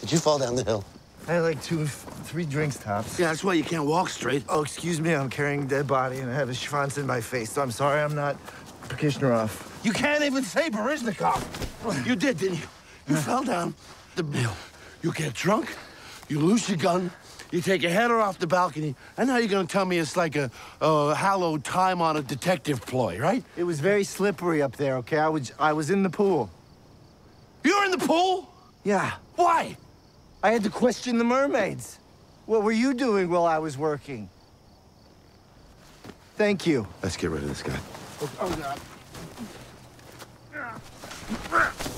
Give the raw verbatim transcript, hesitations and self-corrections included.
Did you fall down the hill? I had like two, three drinks tops. Yeah, that's why you can't walk straight. Oh, excuse me, I'm carrying a dead body and I have a schwanz in my face, so I'm sorry I'm not Kishnarov. You can't even say Baryshnikov. You did, didn't you? You fell down the hill. You get drunk, you lose your gun, you take a header off the balcony, and now you're gonna tell me it's like a, a hallowed time on a detective ploy, right? It was very slippery up there, okay? I was, I was in the pool. You were in the pool? Yeah. Why? I had to question the mermaids. What were you doing while I was working? Thank you. Let's get rid of this guy. Oh, oh God.